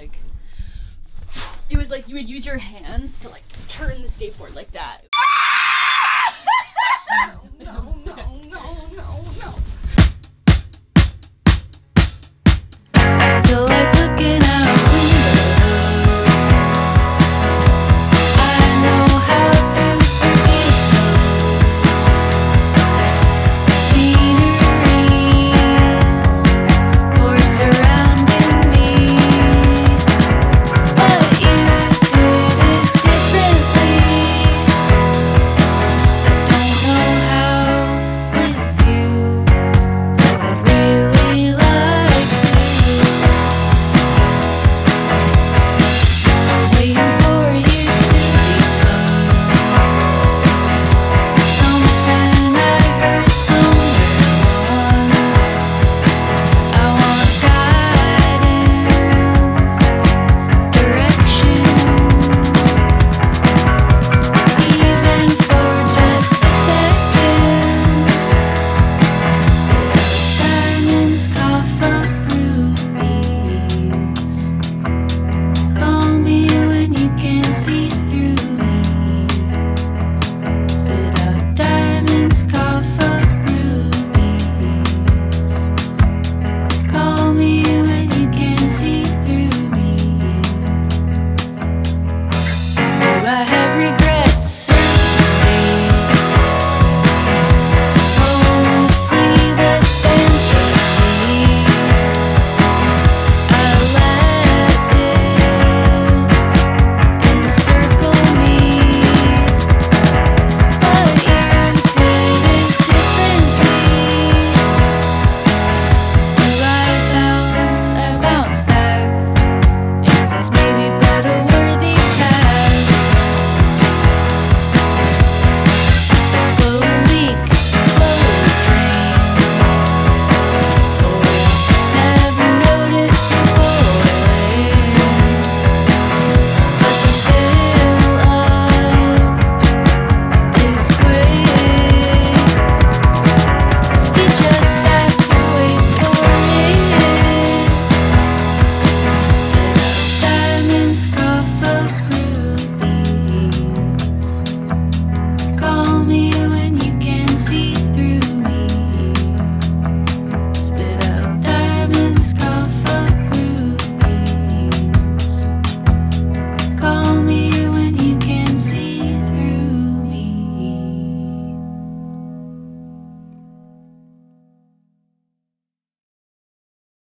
like, it was like you would use your hands to like turn the skateboard like that. No, no, no.